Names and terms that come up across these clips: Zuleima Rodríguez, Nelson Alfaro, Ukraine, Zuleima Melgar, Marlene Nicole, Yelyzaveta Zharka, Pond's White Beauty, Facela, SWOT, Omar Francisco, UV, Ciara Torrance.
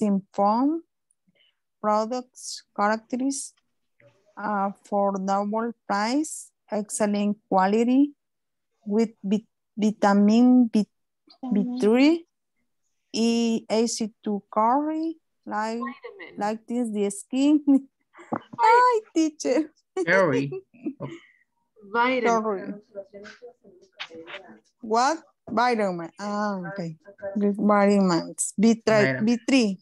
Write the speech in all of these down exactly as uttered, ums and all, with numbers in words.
is in form, products, characteristics, uh, affordable price, excellent quality, with vit vitamin B, B three, E, easy to carry, like, like this, the skin. Hi, teacher. Sorry. Vitamin. What? Vitamin. Ah, okay. Vitamins. B three. B three.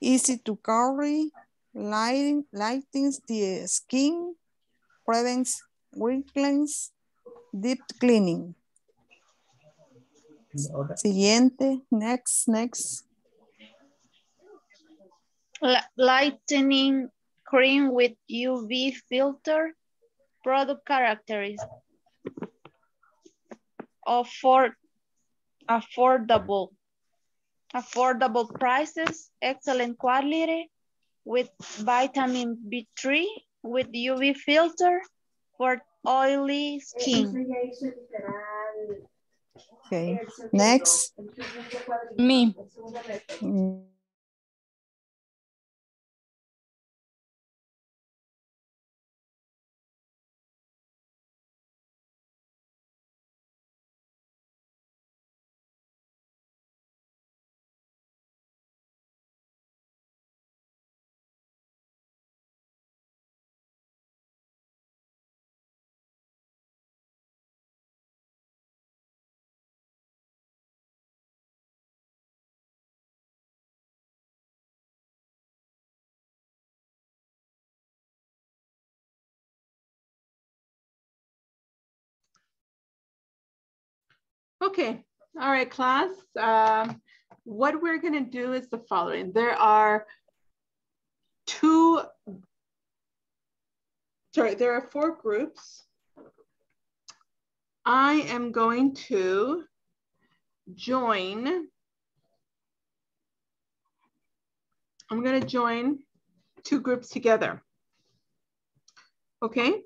Easy to carry, light, lightens the skin, prevents wrinkles, deep cleaning. Siguiente. Next, next. Lightening cream with U V filter. Product characteristics. Afford, affordable. Affordable prices, excellent quality, with vitamin B three, with U V filter for oily skin. Okay, next. Me. Mm. Okay, all right, class. Um, what we're gonna do is the following. There are two, sorry, there are four groups. I am going to join, I'm gonna join two groups together, okay?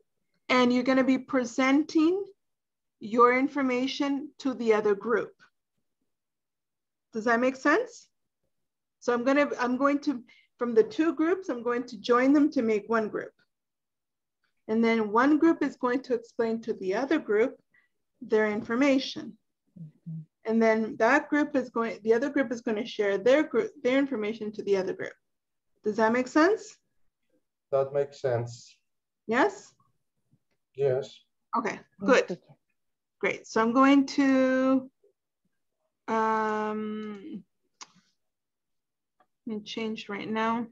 And you're gonna be presenting your information to the other group. Does that make sense? So I'm gonna, I'm going to, from the two groups, I'm going to join them to make one group. And then one group is going to explain to the other group their information. Mm-hmm. And then that group is going, the other group is going to share their group, their information to the other group. Does that make sense? That makes sense. Yes? Yes. Okay, good. Great, so I'm going to, um, let me change right now.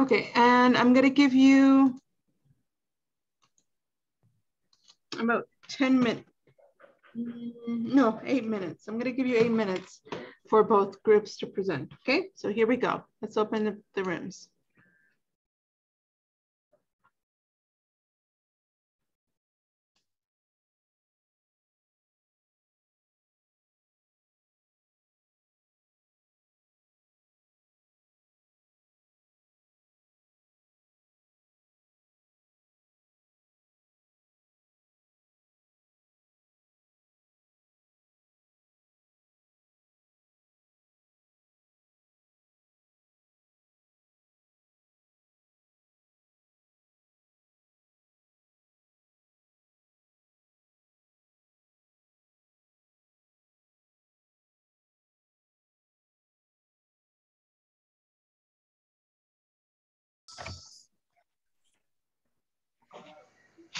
Okay, and I'm gonna give you about ten minutes, no, eight minutes. I'm gonna give you eight minutes for both groups to present, okay? So here we go. Let's open the, the rooms.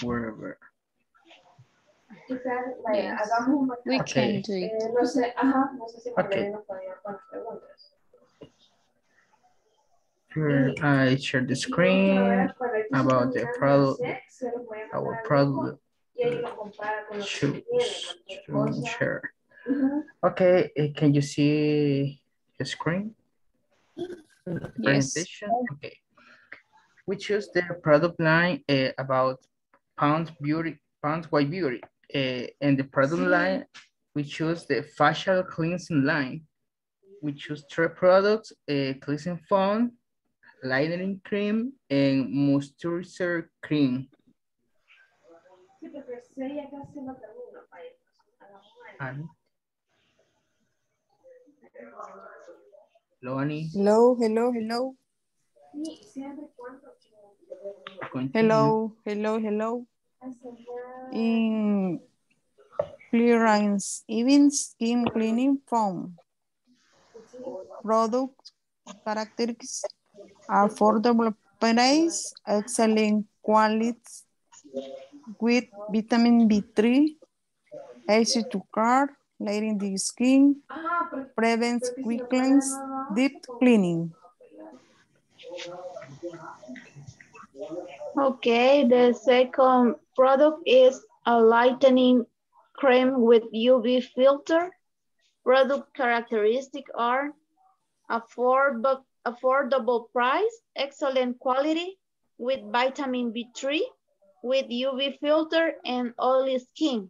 Wherever. Yes. We can okay. do it. Okay. Here I share the screen about the product, our product should share. Okay, can you see the screen? The presentation? Yes. Okay. We choose the product line uh, about Pond's Beauty Pond's White Beauty. Uh, and the product line, we choose the facial cleansing line. We choose three products, a cleansing foam, lightening cream, and moisturizer cream. And hello, Annie. Hello, hello, hello. Continue. Hello, hello, hello. In clearance, even skin cleaning foam. Product characteristics, affordable price, excellent quality, with vitamin B three, easy to care, lighting the skin, prevents wrinkles, deep cleaning. Okay, the second product is a lightening cream with U V filter. Product characteristics are affordable, affordable price, excellent quality, with vitamin B three, with U V filter, and oily skin.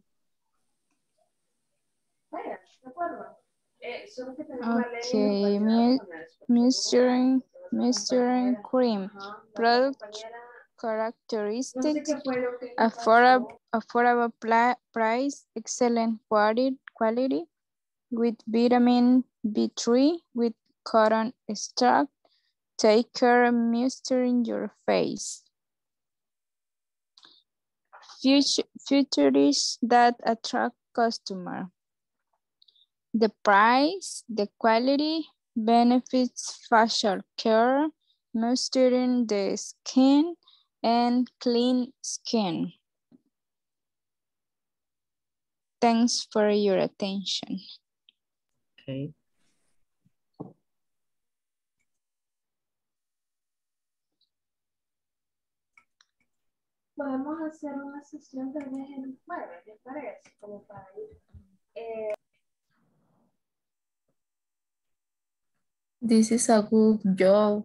Okay, moisturizing moisturizing cream. Product characteristics, affordable, affordable price, excellent quality, quality, with vitamin B three, with cotton extract. Take care of moisturizing your face. Features that attract customers. The price, the quality, benefits facial care, moisturizing the skin, and clean skin. Thanks for your attention. Okay. Podemos hacer una sesión tal vez el jueves, ¿les parece? Como para ir. Eh... This is a good job.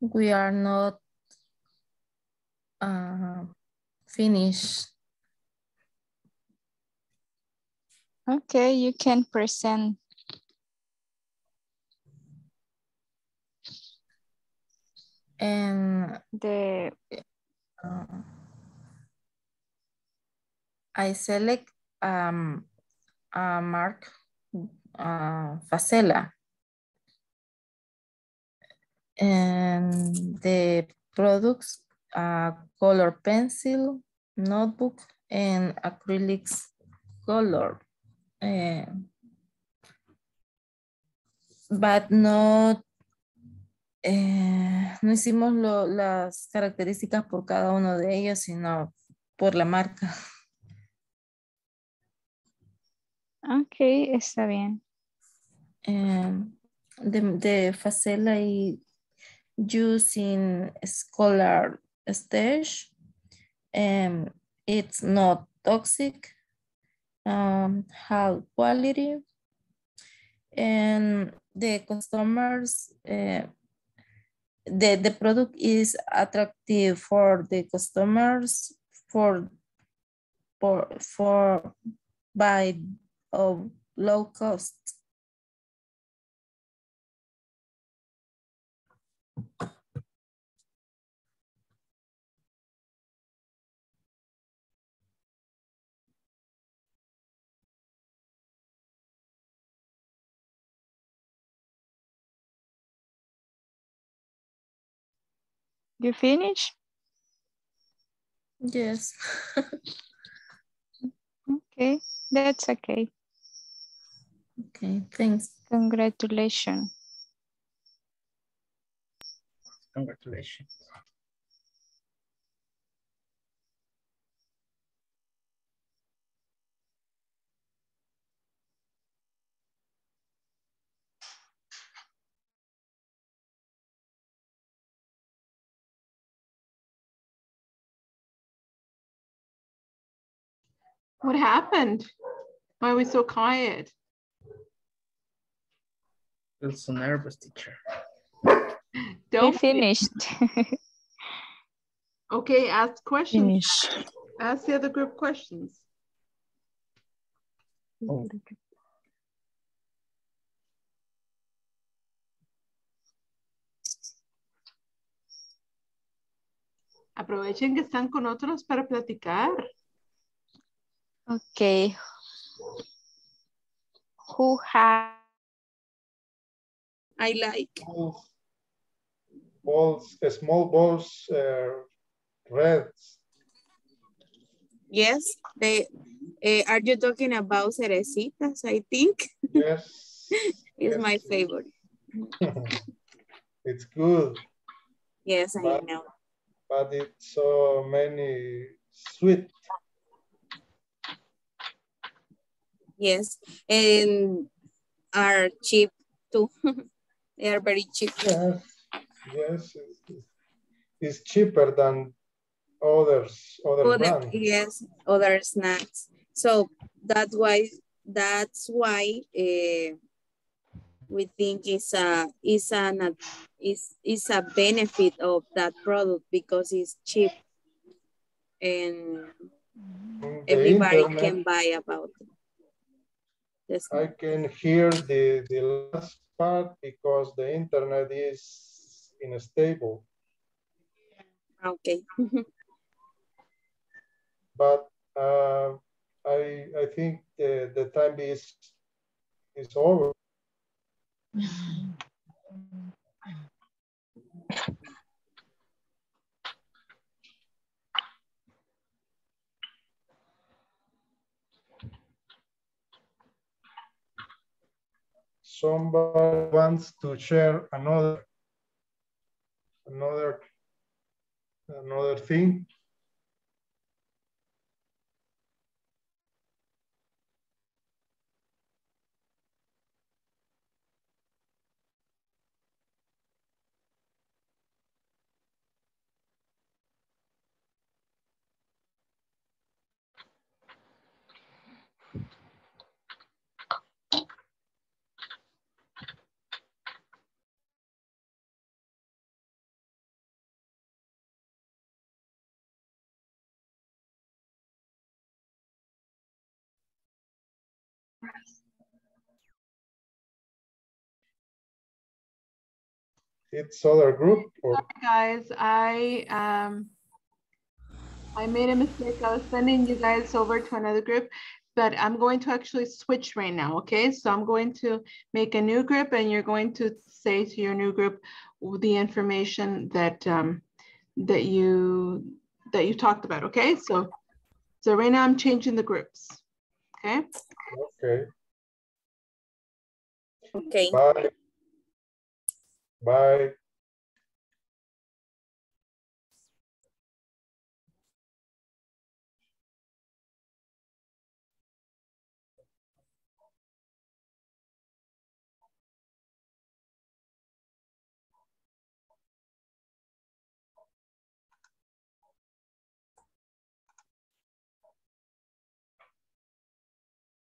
We are not uh, finished. Okay, you can present. And the uh, I select um a mark uh, Facela, and the products are color pencil, notebook, and acrylics color, uh, but not. Eh, no hicimos lo, las características por cada uno de ellos, sino por la marca. Ok, está bien. Eh, de, de Facela y using Scholar Stage. Um, it's not toxic. Um, high quality. And the customers... Uh, The, the product is attractive for the customers for for for by of low cost. You finish? Yes. Okay, that's okay. Okay, thanks. Congratulations. Congratulations. What happened? Why are we so quiet? I feel so nervous, teacher. Don't we finished. Okay, ask questions. Finish. Ask the other group questions. Oh. Aprovechen que están con otros para platicar. Okay. Who has? I like. Balls, balls small balls, uh, reds. Yes, they uh, are you talking about cerecitas, I think? Yes. It's yes. My favorite. It's good. Yes, but, I know. But it's so many sweet. Yes, and are cheap too. They are very cheap. Yes, yes. It's cheaper than others, other, other brands. Yes, other snacks. So that's why that's why uh, we think it's a is an is is a benefit of that product because it's cheap and the everybody internet. Can buy about it. Yes. I can hear the, the last part because the internet is unstable. Okay. But uh, I I think the, the time is is over. Somebody wants to share another, another, another thing. It's other group. Or? Hi guys, I um I made a mistake. I was sending you guys over to another group, but I'm going to actually switch right now. Okay, so I'm going to make a new group, and you're going to say to your new group the information that um that you that you talked about. Okay, so so right now I'm changing the groups. Okay. Okay. Okay. Bye. Bye.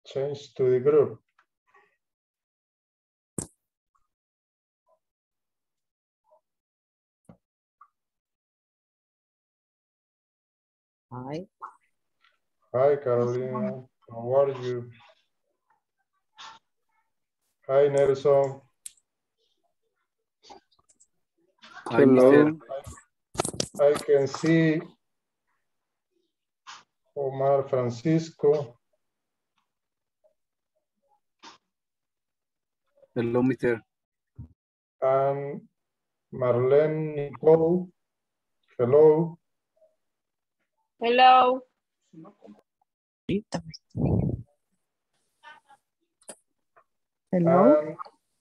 Change to the group. Hi. Hi, Carolina. How are you? Hi, Nelson. Hi, hello. I, I can see Omar Francisco. Hello, Mister And Marlene Nicole. Hello. Hello. Hello. Um,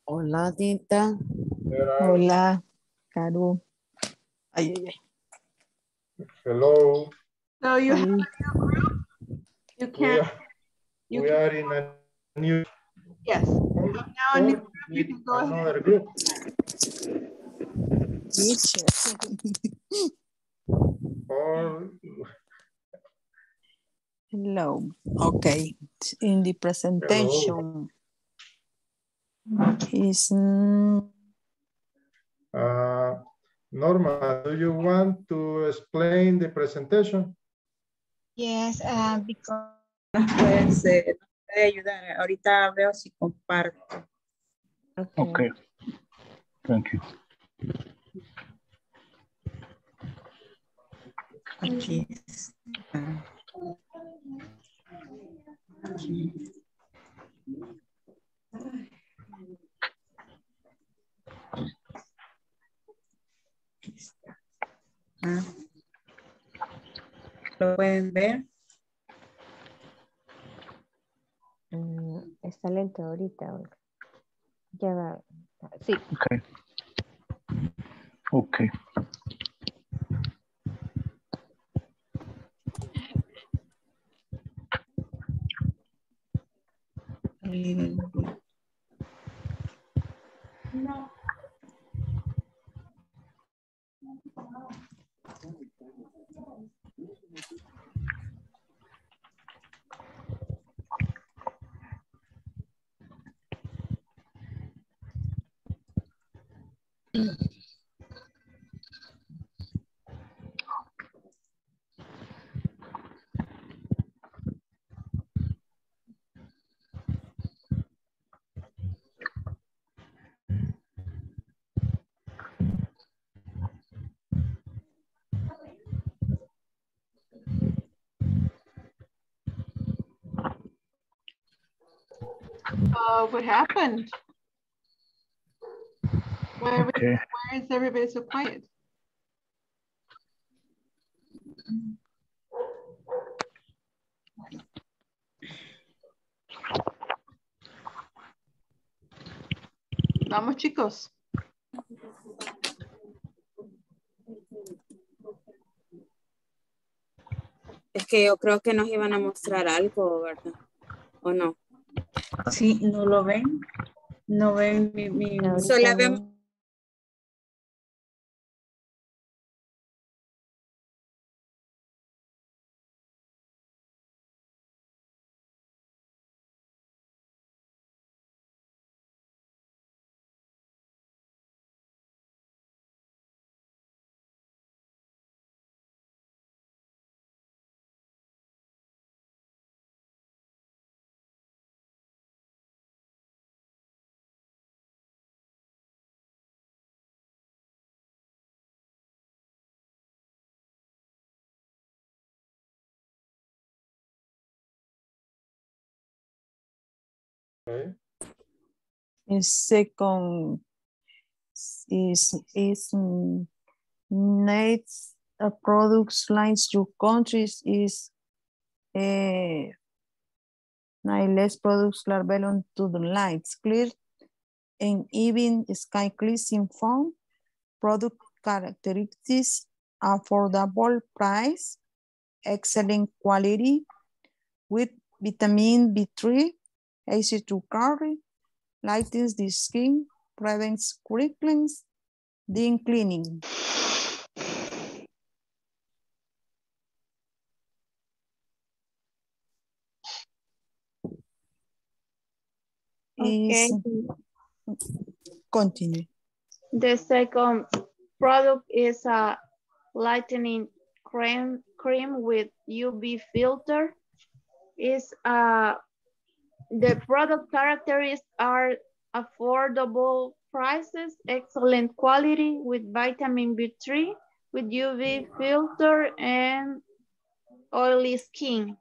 Hola, Tita. Hola, Caro. Ay, ay, ay. Hello. So you have a new group? You can't. We, you we can, are in a new. Yes. So now a new group. You can go another ahead. Group. Or. Hello. Okay. In the presentation is uh, Norma, do you want to explain the presentation? Yes, uh, because... Pueden ser, puede ayudar. Ahorita veo si comparto. Okay. Okay. Thank you. Okay. Okay. Ah. ¿Lo pueden ver? Mm, está lento ahorita. Ya va. Sí. Okay. Okay. Mm. No. Uh, what happened? Why, okay. Why is everybody so quiet? Vamos, chicos. Es que yo creo que nos iban a mostrar algo, ¿verdad? ¿O no? Sí, ¿no lo ven? No ven mi... mi Solo vemos... Second is is next uh, products lines to countries is uh, nine less products labeled to the lights clear and even sky cleansing foam product characteristics affordable price excellent quality with vitamin B three easy to carry. Lightens the skin, prevents crinkles, then cleaning. Okay. Continue. The second product is a lightening cream cream with U V filter. It's a The product characteristics are affordable prices, excellent quality with vitamin B three, with U V filter and oily skin.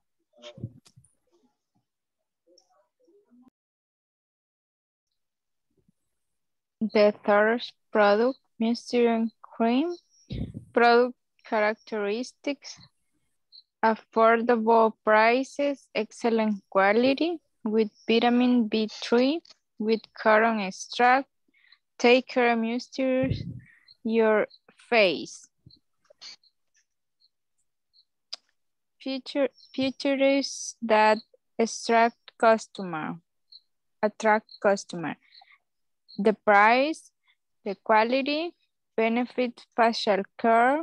The third product, moisture cream, product characteristics, affordable prices, excellent quality. With vitamin B three, with cotton extract, take care of moisture your face. Feature, features that attract customer, attract customer. The price, the quality, benefit facial care,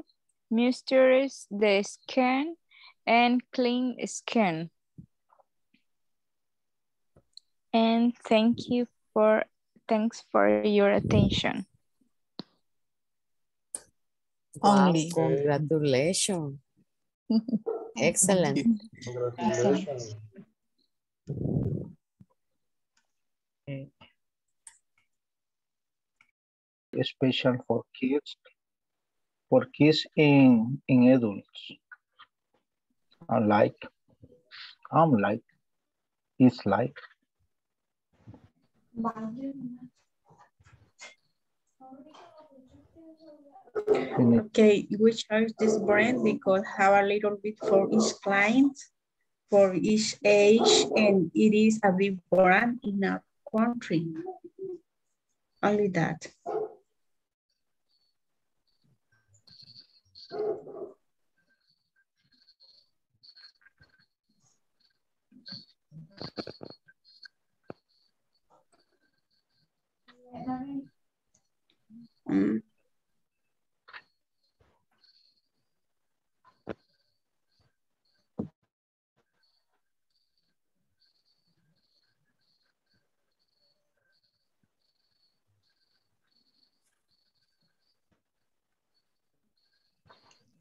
moisturize the skin, and clean skin. And thank you for, thanks for your attention. Only. Wow, congratulations. Excellent. Congratulations. Okay. Special for kids, for kids in, in adults. I'm like, I'm like, it's like. Okay, which are this brand because have a little bit for each client, for each age, and it is a big brand in a country. Only that. Mm.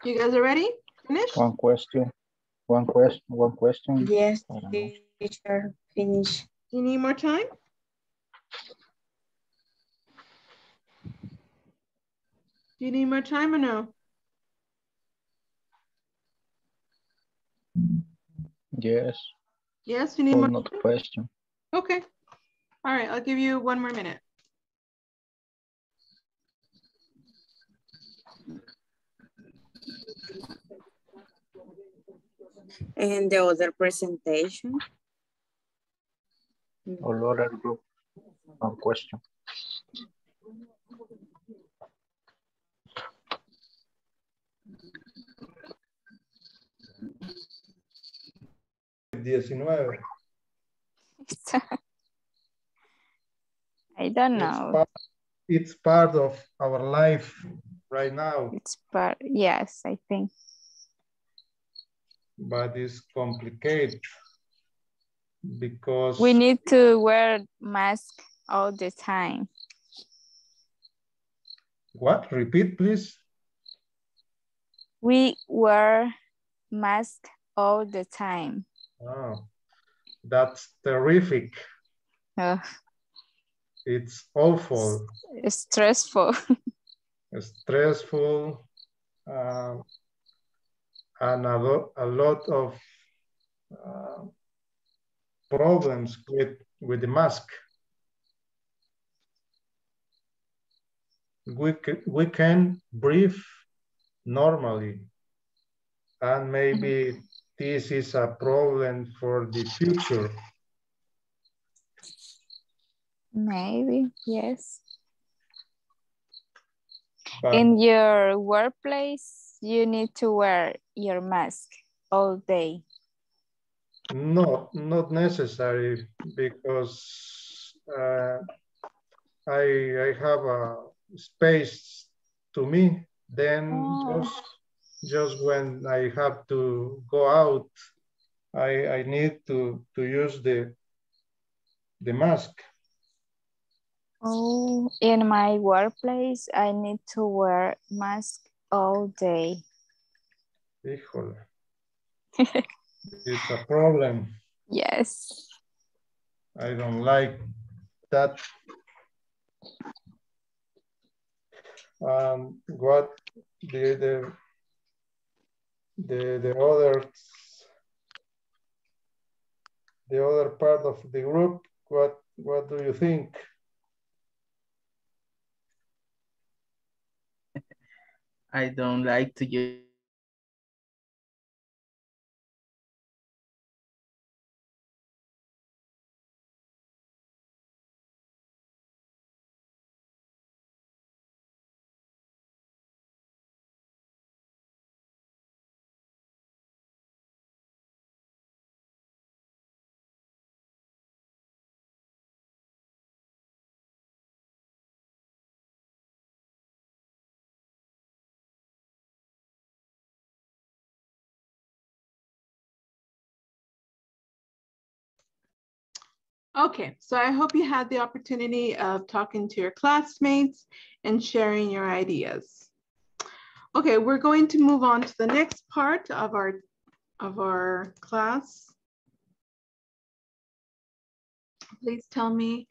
You guys are ready? Finish? One question. One question. One question. Yes, teacher. Finish. Do you need more time? Do you need more time or no? Yes. Yes, you need more time? Question. Okay. All right, I'll give you one more minute. And the other presentation. Or other group of question. nineteen. I don't know. It's part, it's part of our life right now. It's part, yes, I think. But it's complicated because we need to wear masks all the time. What? Repeat, please. We wear masks all the time. Oh, that's terrific. Uh, it's awful. It's stressful. It's stressful. Uh, and a lot, a lot of uh, problems with, with the mask. We, we can breathe normally, and maybe this is a problem for the future. Maybe, yes. But in your workplace, you need to wear your mask all day. No, not necessary, because uh, I, I have a space to me. Then oh. just, just when I have to go out, I, I need to, to use the, the mask. Oh, in my workplace, I need to wear mask all day. Híjole. It's a problem. Yes. I don't like that. Um, what the the the, the other the other part of the group? What what do you think? I don't like to use. Okay, so I hope you had the opportunity of talking to your classmates and sharing your ideas. Okay, we're going to move on to the next part of our, of our class. Please tell me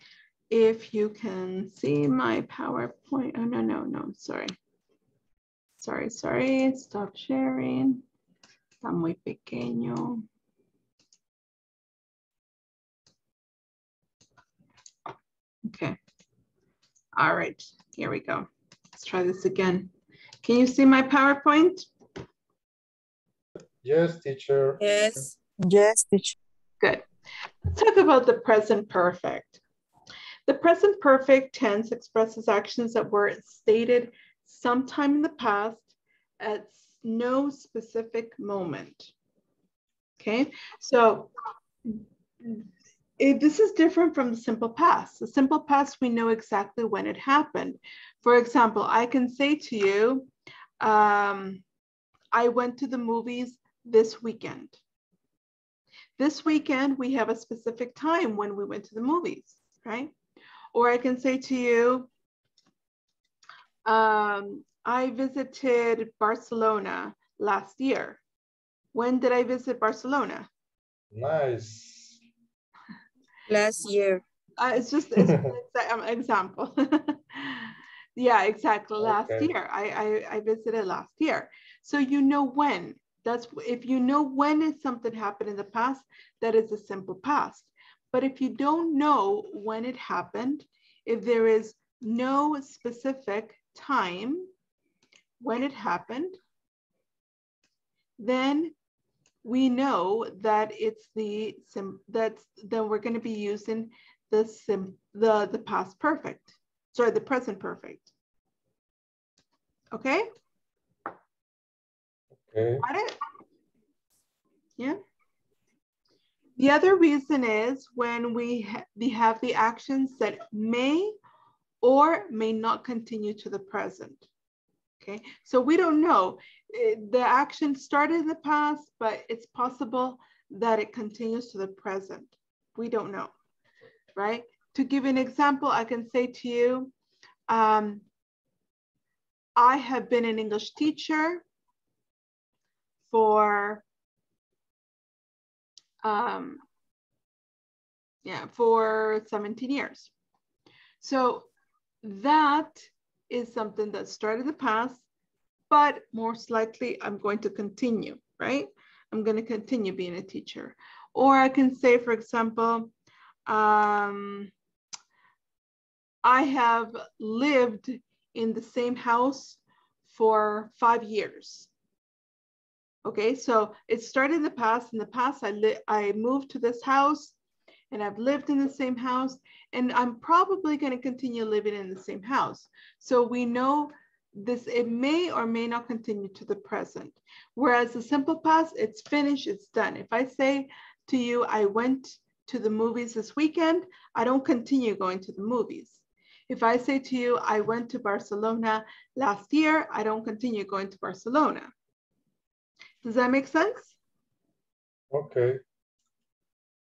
if you can see my PowerPoint. Oh, no, no, no, sorry. Sorry, sorry, stop sharing. Está muy pequeño. Okay. All right, here we go. Let's try this again. Can you see my PowerPoint? Yes, teacher. Yes. Yes, teacher. Good. Let's talk about the present perfect. The present perfect tense expresses actions that were stated sometime in the past at no specific moment. Okay, so If this is different from the simple past. The simple past, we know exactly when it happened. For example, I can say to you, um, I went to the movies this weekend. This weekend, we have a specific time when we went to the movies, right? Or I can say to you, um, I visited Barcelona last year. When did I visit Barcelona? Nice. Last year. Uh, it's just it's an example. Yeah, exactly. Last okay. year. I, I, I visited last year. So you know when. That's if you know when something happened in the past, that is a simple past. But if you don't know when it happened, if there is no specific time when it happened, then we know that it's the sim that's then we're going to be using the sim the the past perfect, sorry, the present perfect. Okay. Okay. Got it? Yeah. The other reason is when we ha we have the actions that may or may not continue to the present. Okay, so we don't know. The action started in the past, but it's possible that it continues to the present. We don't know, right? To give an example, I can say to you, um, I have been an English teacher for, um, yeah, for seventeen years. So that is something that started in the past, but most likely I'm going to continue, right? I'm going to continue being a teacher. Or I can say, for example, um, I have lived in the same house for five years. Okay, so it started in the past. In the past, I, li I moved to this house and I've lived in the same house, and I'm probably going to continue living in the same house. So we know this, it may or may not continue to the present. Whereas the simple past, it's finished, it's done. If I say to you, I went to the movies this weekend, I don't continue going to the movies. If I say to you, I went to Barcelona last year, I don't continue going to Barcelona. Does that make sense? Okay.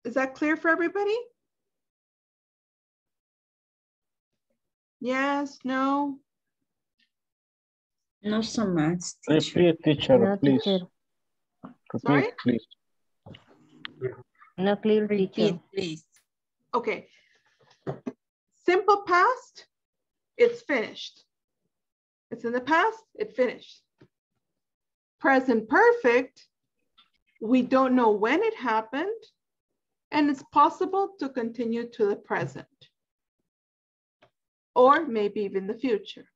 Is that clear for everybody? Yes, no? Not so much, teacher. Repeat, teacher, no, please. Teacher. Repeat, sorry? Please. No, please repeat, please. Okay. Simple past, it's finished. It's in the past, it finished. Present perfect, we don't know when it happened, and it's possible to continue to the present, or maybe even the future.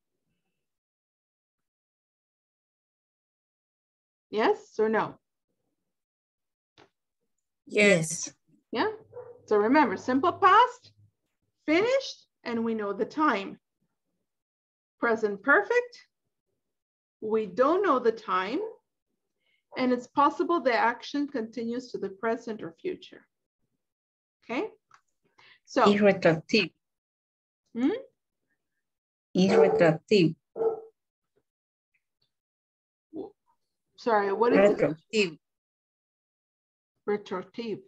Yes or no? Yes. Yeah, so remember, simple past, finished, and we know the time. Present perfect, we don't know the time, and it's possible the action continues to the present or future. Okay, so. Irretroactive. Hmm? Irretroactive. Sorry, what is retroactive. It? Retroactive.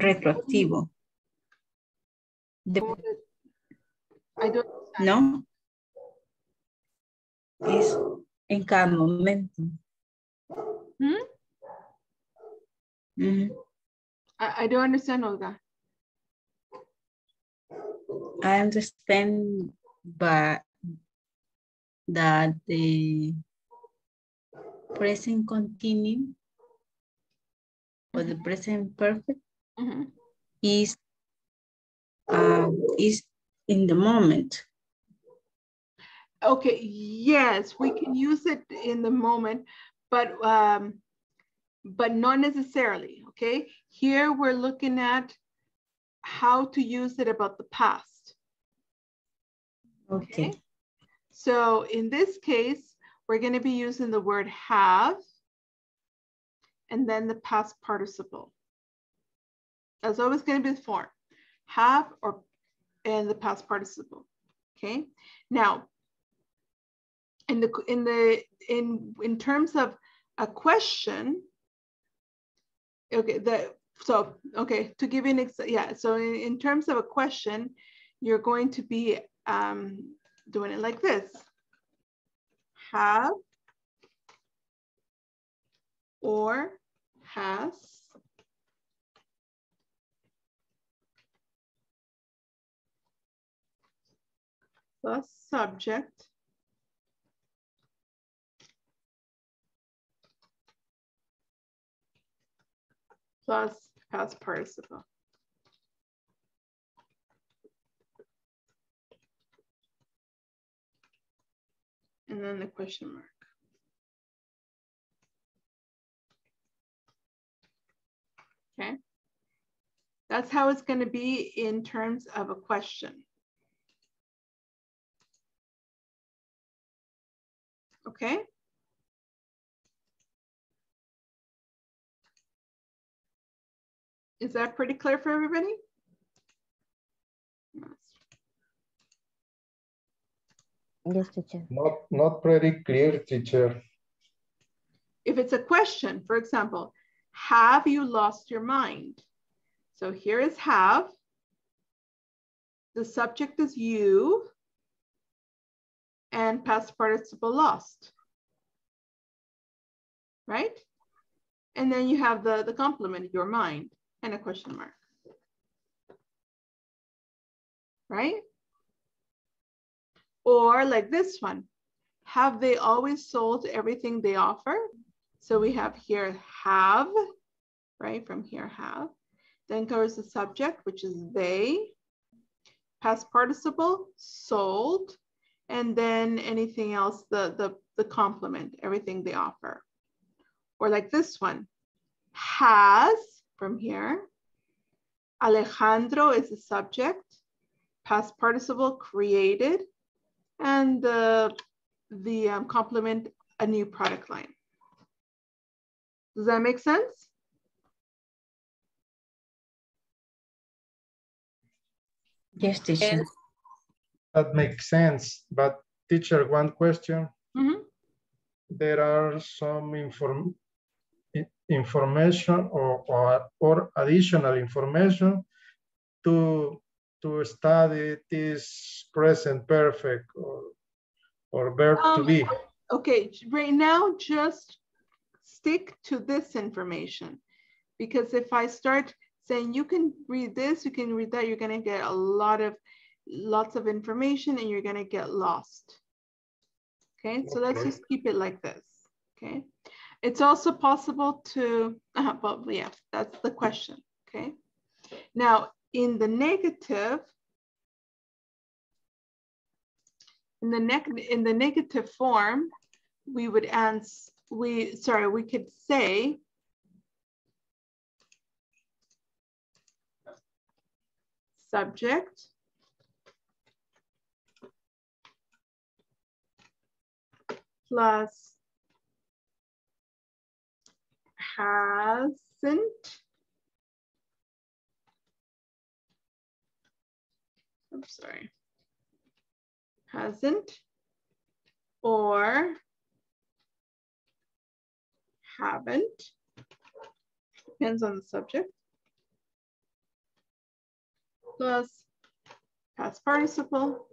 Retroactivo. The... I don't understand. No. es en cada momento. Hmm? Mm-hmm. I, I don't understand all that. I understand, but that the present continuum or the present perfect mm-hmm. is um, is in the moment. Okay, yes, we can use it in the moment, but um, but not necessarily. Okay, here we're looking at how to use it about the past. Okay. Okay. So in this case, we're going to be using the word have and then the past participle. That's always going to be the form. Have or and the past participle. Okay. Now, in the in the in in terms of a question, okay, the so okay, to give you an example, yeah, so in, in terms of a question, you're going to be um doing it like this. Have or has the subject plus past participle. And then the question mark. Okay. That's how it's going to be in terms of a question. Okay. Is that pretty clear for everybody? Yes, teacher. Not, not pretty clear, teacher. If it's a question, for example, have you lost your mind? So here is have. The subject is you. And past participle lost. Right? And then you have the, the complement, your mind. And a question mark, right? Or like this one, have they always sold everything they offer? So we have here have, right? From here have, then covers the subject, which is they, past participle, sold, and then anything else, the, the, the complement, everything they offer. Or like this one, has, from here. Alejandro is the subject, past participle created, and the, the um, complement a new product line. Does that make sense? Yes, teacher. That makes sense, but teacher, one question. Mm-hmm. There are some information information or, or, or additional information to, to study this present perfect or, or verb um, to be. Okay, right now just stick to this information, because if I start saying you can read this, you can read that, you're gonna get a lot of, lots of information and you're gonna get lost. Okay, so okay. Let's just keep it like this, okay? It's also possible to, uh, well, yeah, that's the question, okay? Now, in the negative, in the neg in the negative form, we would ans we sorry, we could say subject plus hasn't, I'm sorry, hasn't or haven't, depends on the subject, plus past participle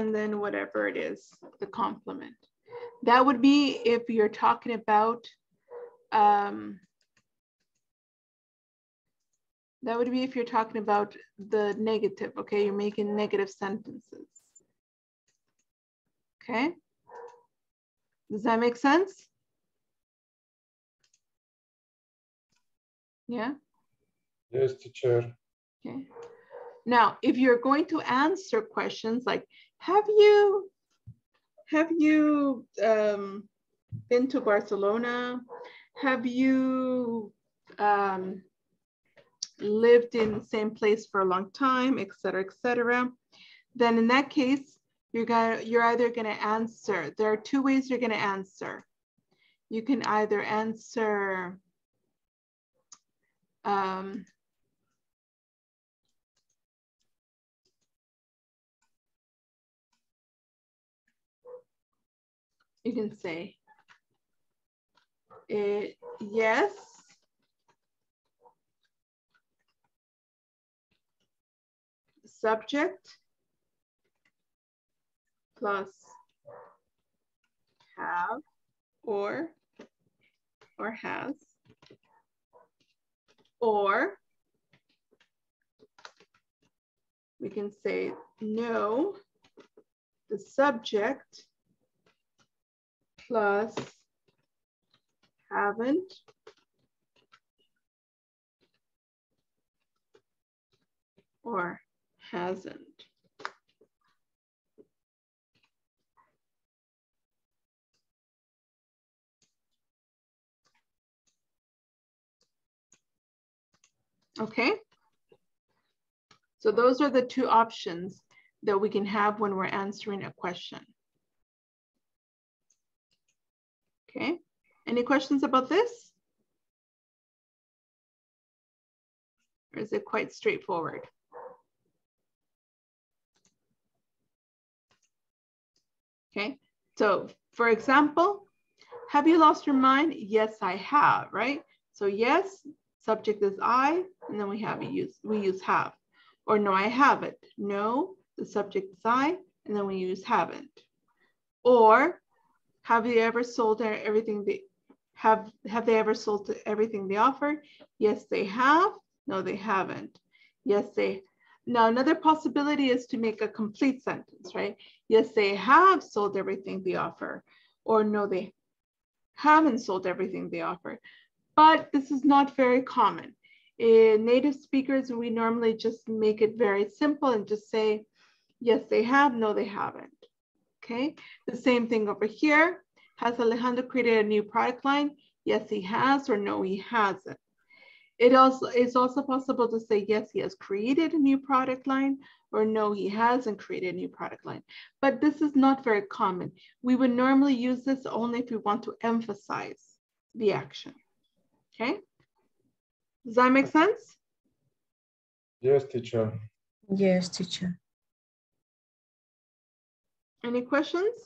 and then whatever it is, the complement. That would be if you're talking about, um, that would be if you're talking about the negative, okay? You're making negative sentences, okay? Does that make sense? Yeah? Yes, teacher. Okay. Now, if you're going to answer questions like, have you, have you um, been to Barcelona? Have you um, lived in the same place for a long time, et cetera, et cetera? Then in that case, you're, gonna, you're either gonna answer. There are two ways you're gonna answer. You can either answer, um, you can say, it, yes, subject plus have or or has, or we can say no, the subject plus haven't or hasn't. Okay, so those are the two options that we can have when we're answering a question. Okay, any questions about this? Or is it quite straightforward? Okay, so for example, have you lost your mind? Yes, I have, right? So yes, subject is I, and then we have use, we use have. Or no, I haven't. No, the subject is I, and then we use haven't. Or have you ever sold everything they have? Have they ever sold everything they offered? Yes, they have. No, they haven't. Yes, they. Now another possibility is to make a complete sentence, right? Yes, they have sold everything they offer, or no, they haven't sold everything they offer. But this is not very common. In native speakers, we normally just make it very simple and just say, yes, they have, no, they haven't. Okay, the same thing over here. Has Alejandro created a new product line? Yes, he has, or no, he hasn't. It also, it's also possible to say, yes, he has created a new product line, or no, he hasn't created a new product line. But this is not very common. We would normally use this only if we want to emphasize the action. Okay, does that make sense? Yes, teacher. Yes, teacher. Any questions?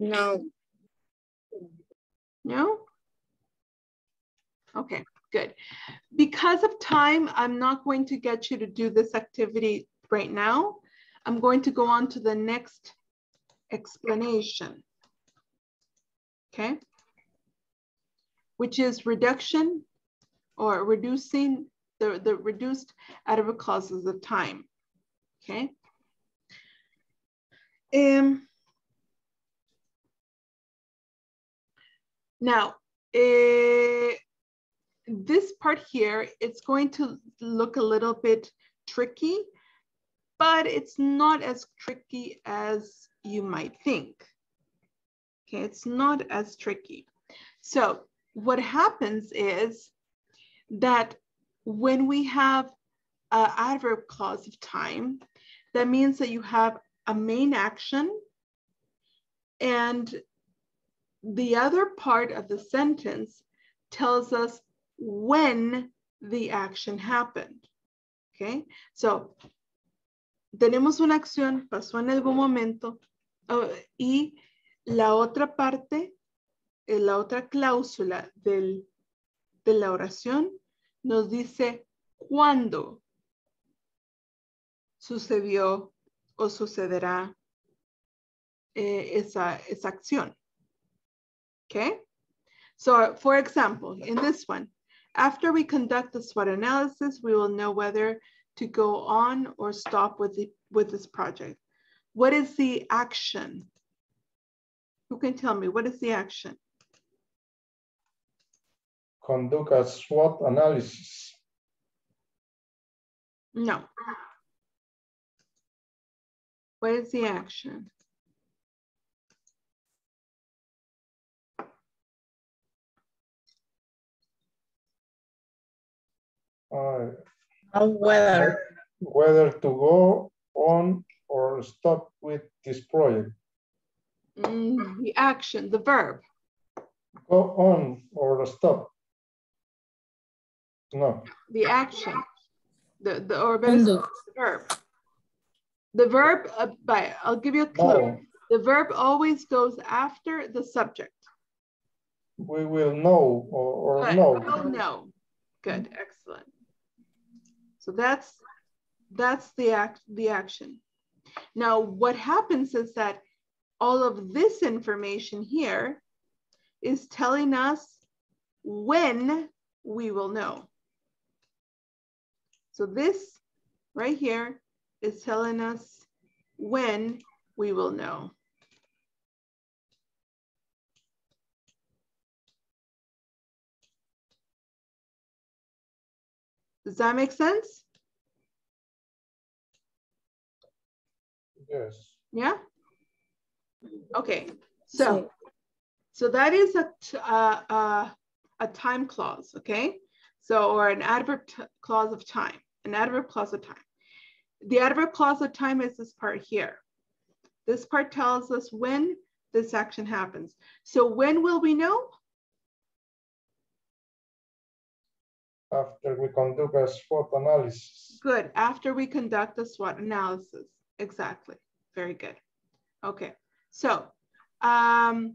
No. No? Okay, good. Because of time, I'm not going to get you to do this activity right now. I'm going to go on to the next explanation, okay? Which is reduction, or reducing the, the reduced adverb clauses of time, okay? Um, now, uh, this part here, it's going to look a little bit tricky, but it's not as tricky as you might think, okay? It's not as tricky. So what happens is that when we have an adverb clause of time, that means that you have a main action and the other part of the sentence tells us when the action happened, okay? So, tenemos una acción, pasó en algún momento, uh, y la otra parte, la otra cláusula del, de la oración nos dice cuándo sucedió o sucederá eh, esa, esa acción. Okay? So, for example, in this one, after we conduct the SWOT analysis, we will know whether to go on or stop with, the, with this project. What is the action? Who can tell me, what is the action? Conduct a SWOT analysis. No. What is the action? Uh, whether. whether to go on or stop with this project. Mm, the action, the verb. Go on or stop. No. The action, the, the, or better, the verb. The verb, uh, by, I'll give you a clue. No. The verb always goes after the subject. We will know or, or Good. know. We'll know. Good, excellent. So that's, that's the, act, the action. Now, what happens is that all of this information here is telling us when we will know. So this right here is telling us when we will know. Does that make sense? Yes. Yeah? Okay, so, so that is a, a, a, a time clause, okay? So, or an adverb clause of time, an adverb clause of time. The adverb clause of time is this part here. This part tells us when this action happens. So when will we know? After we conduct a SWOT analysis. Good, after we conduct a SWOT analysis, exactly, very good. Okay, so um,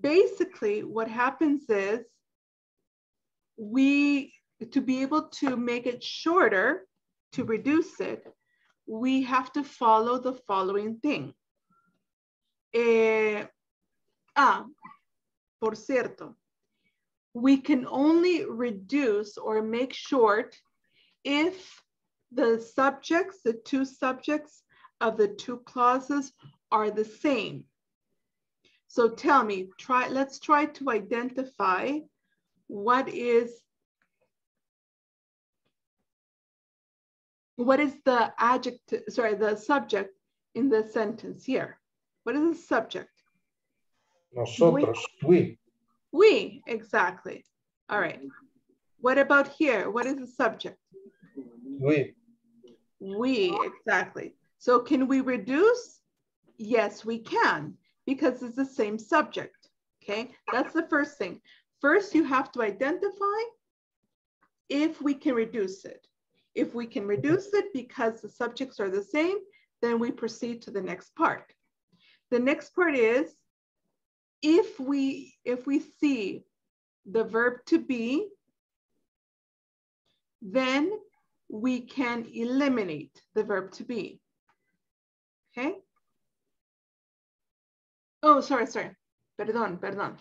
basically what happens is we, to be able to make it shorter, to reduce it, we have to follow the following thing. Eh, ah, por cierto. We can only reduce or make short if the subjects, the two subjects of the two clauses are the same. So tell me, try, let's try to identify what is, what is the adjective, sorry, the subject in the sentence here. What is the subject? Nosotros, we. We, exactly. All right. What about here? What is the subject? We. We, exactly. So can we reduce? Yes, we can, because it's the same subject, okay? That's the first thing. First, you have to identify if we can reduce it. If we can reduce it because the subjects are the same, then we proceed to the next part. The next part is, If we, if we see the verb to be, then we can eliminate the verb to be, okay? Oh, sorry, sorry, perdón, perdón.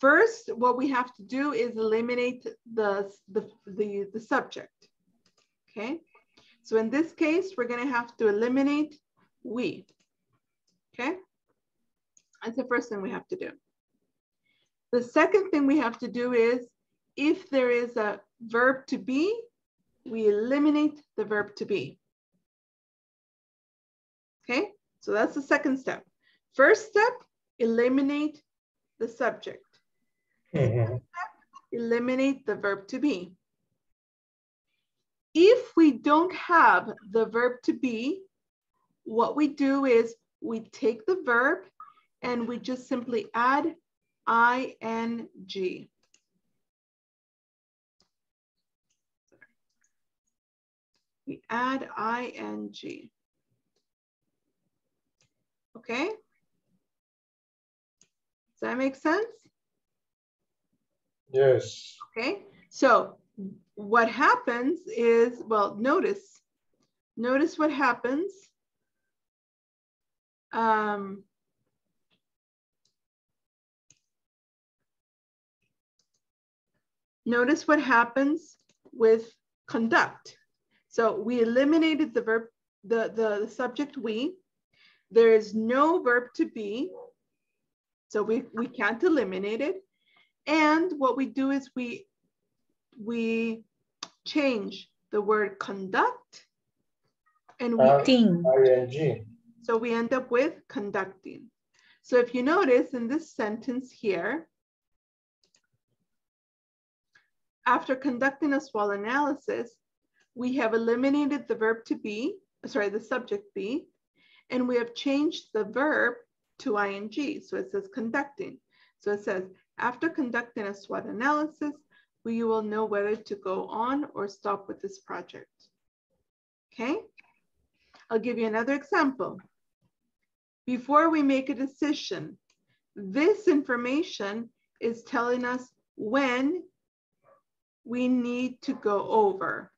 First, what we have to do is eliminate the, the, the, the subject, okay? So in this case, we're gonna have to eliminate we, okay? That's the first thing we have to do. The second thing we have to do is, if there is a verb to be, we eliminate the verb to be. Okay, so that's the second step. First step, eliminate the subject. Mm-hmm. Second step, eliminate the verb to be. If we don't have the verb to be, what we do is we take the verb and we just simply add ing. We add ing, okay? Does that make sense? Yes. Okay, So what happens is, well, notice, notice what happens. Um, notice what happens with conduct. So we eliminated the verb, the, the, the subject we. There is no verb to be, so we, we can't eliminate it. And what we do is we, we change the word conduct and we ing. So we end up with conducting. So if you notice in this sentence here, after conducting a SWOT analysis, we have eliminated the verb to be, sorry, the subject be, and we have changed the verb to ing. So it says conducting. So it says, after conducting a SWOT analysis, we will know whether to go on or stop with this project. Okay? I'll give you another example. Before we make a decision, this information is telling us when we need to go over.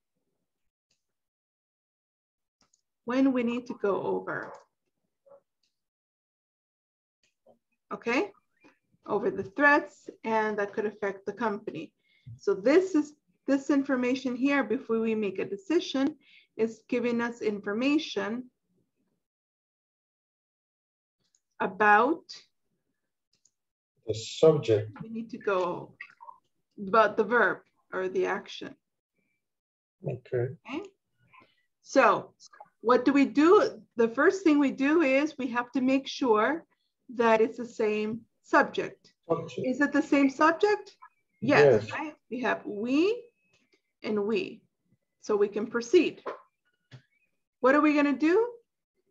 When we need to go over. Okay? Over the threats, and that could affect the company. So this is this information here before we make a decision is giving us information about the subject. We need to go about the verb or the action. Okay. Okay. So what do we do? The first thing we do is we have to make sure that it's the same subject. subject. Is it the same subject? Yes, yes. Right? We have we and we, so we can proceed. What are we going to do?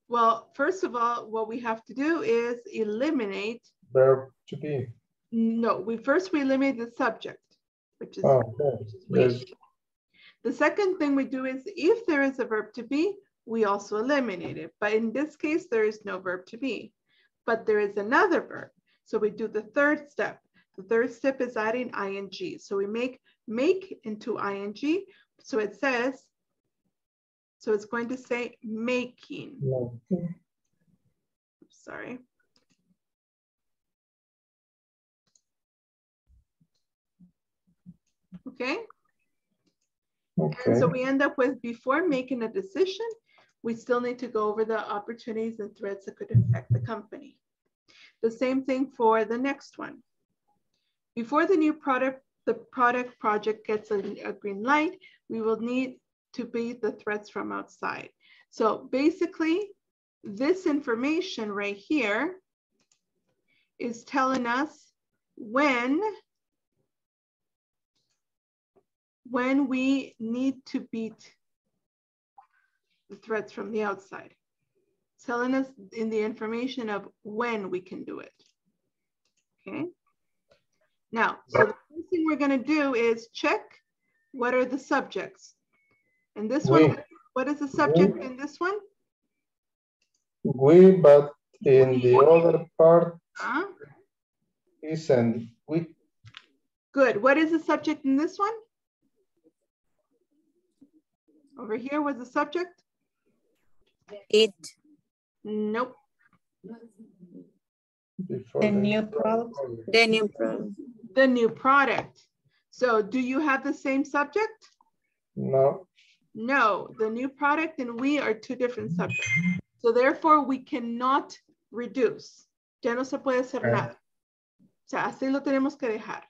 Well, first of all, what we have to do is eliminate verb to be. No, we first we eliminate the subject, which is, oh, okay. Which is yes. The second thing we do is if there is a verb to be, we also eliminate it. But in this case, there is no verb to be, but there is another verb. So we do the third step. The third step is adding ing. So we make make into ing. So it says, so it's going to say making. Yeah. Sorry. Okay. Okay. And so we end up with before making a decision, we still need to go over the opportunities and threats that could affect the company. The same thing for the next one. Before the new product, the product project gets a, a green light, we will need to beat the threats from outside. So basically, this information right here is telling us when, when we need to beat the threats from the outside. It's telling us in the information of when we can do it, okay? Now, so the first thing we're going to do is check what are the subjects. And this we, one, what is the subject we, in this one? We, but in the other part, huh? Isn't we. Good. What is the subject in this one? Over here was the subject? It. Nope. Before the new product. product. The new product. The new product. So do you have the same subject? No. No, the new product and we are two different subjects. So therefore we cannot reduce. Ya no se puede hacer okay. nada. O sea, así lo tenemos que dejar.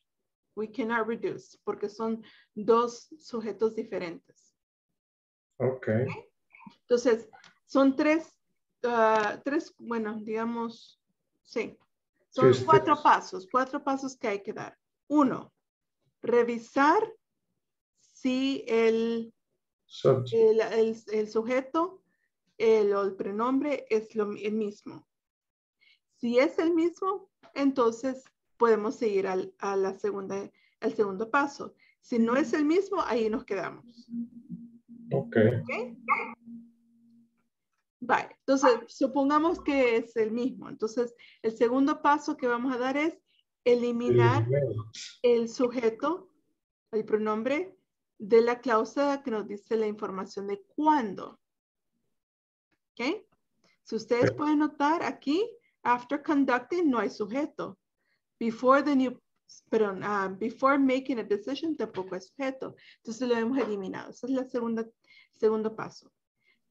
We cannot reduce porque son dos sujetos diferentes. Okay. Okay. Entonces, son tres, uh, tres, bueno, digamos, sí, son sí, cuatro sí. pasos, cuatro pasos que hay que dar. Uno, revisar si el, el, el, el sujeto el, o el prenombre es lo, el mismo. Si es el mismo, entonces podemos seguir al, a la segunda, al segundo paso. Si no es el mismo, ahí nos quedamos. Ok. okay. Vale, entonces supongamos que es el mismo. Entonces el segundo paso que vamos a dar es eliminar el sujeto el pronombre de la cláusula que nos dice la información de cuándo. ¿Ok? Si ustedes pueden notar aquí, after conducting no hay sujeto. Before the new, perdón, uh, before making a decision tampoco es sujeto. Entonces lo hemos eliminado. Ese es la segunda, segundo paso.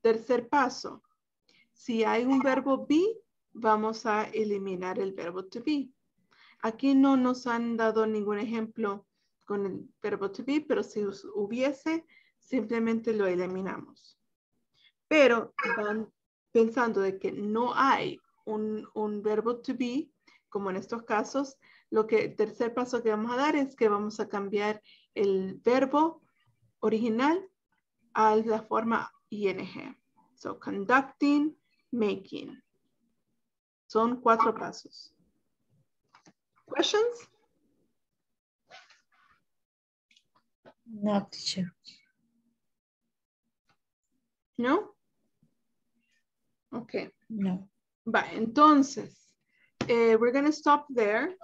Tercer paso. Si hay un verbo be, vamos a eliminar el verbo to be. Aquí no nos han dado ningún ejemplo con el verbo to be, pero si hubiese, simplemente lo eliminamos. Pero van pensando de que no hay un, un verbo to be, como en estos casos, lo que el tercer paso que vamos a dar es que vamos a cambiar el verbo original a la forma ing. So, conducting, making. Son cuatro pasos. Questions? No, teacher. No? Okay. No. Bye. Entonces, uh, we're going to stop there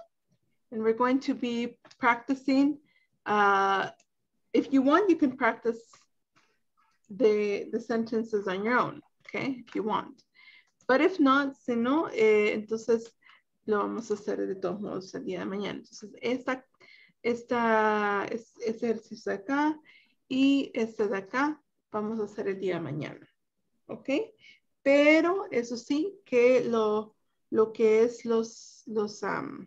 and we're going to be practicing. Uh, if you want, you can practice the, the sentences on your own, okay? If you want. But if not, si no, eh, entonces lo vamos a hacer de todos modos el día de mañana. Entonces, esta, esta, es, este ejercicio de acá y este de acá vamos a hacer el día de mañana, ¿ok? Pero eso sí, que lo, lo que es los, los um,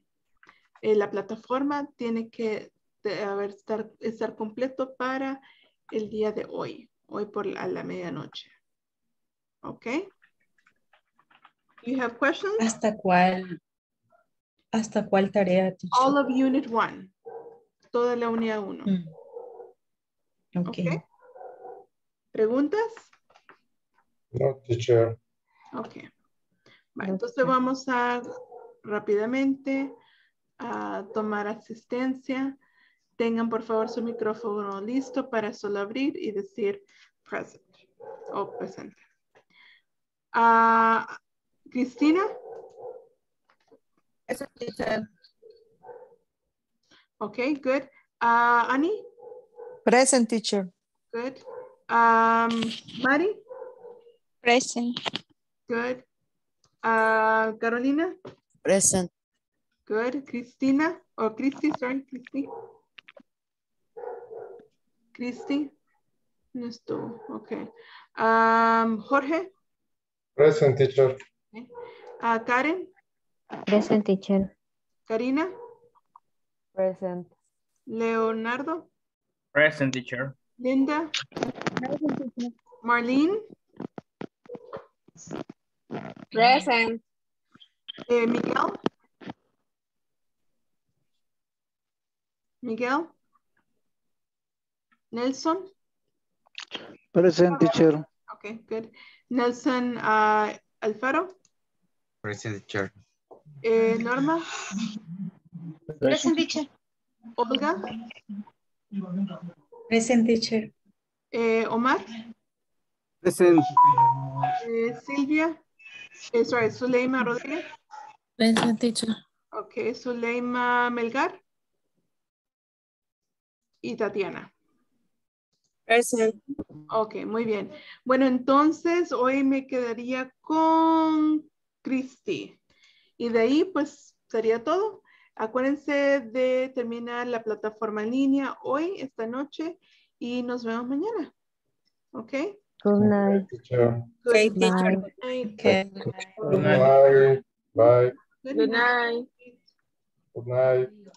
eh, la plataforma tiene que de, a ver, estar, estar completo para el día de hoy, hoy por la, a la medianoche, ¿ok? You have questions? ¿Hasta cuál? ¿Hasta cuál tarea? All of unit one. Toda la unidad uno. Mm. Okay. Okay. ¿Preguntas? No, teacher. Ok. Vale, no, entonces no. Vamos a rápidamente a tomar asistencia. Tengan por favor su micrófono listo para solo abrir y decir present o presente. Ah... Uh, Cristina? Yes, teacher. Okay, good. Uh, Annie? Present, teacher. Good. Um, Mari? Present. Good. Uh, Carolina? Present. Good. Cristina? Or Christy, sorry, Christy. Christy? No estuvo, okay. Um, Jorge? Present, teacher. Uh, Karen? Present, teacher. Karina? Present. Leonardo? Present, teacher. Linda? Present, teacher. Marlene? Present. Uh, Miguel? Miguel? Nelson? Present, teacher. Okay, good. Nelson uh, Alfaro? Present, teacher. Eh, Norma? Present, teacher. Olga? Present, teacher. Eh, Omar? Present. Eh, Silvia? Eh, sorry, Zuleima Rodríguez? Present, teacher. Okay, Zuleima Melgar? Y Tatiana. Present. Ok, muy bien. Bueno, entonces hoy me quedaría con Cristi. Y de ahí pues sería todo. Acuérdense de terminar la plataforma en línea hoy, esta noche, y nos vemos mañana. Ok. Good night. Good night. Good night. Good night. Good night. Good night. Good night. Good night.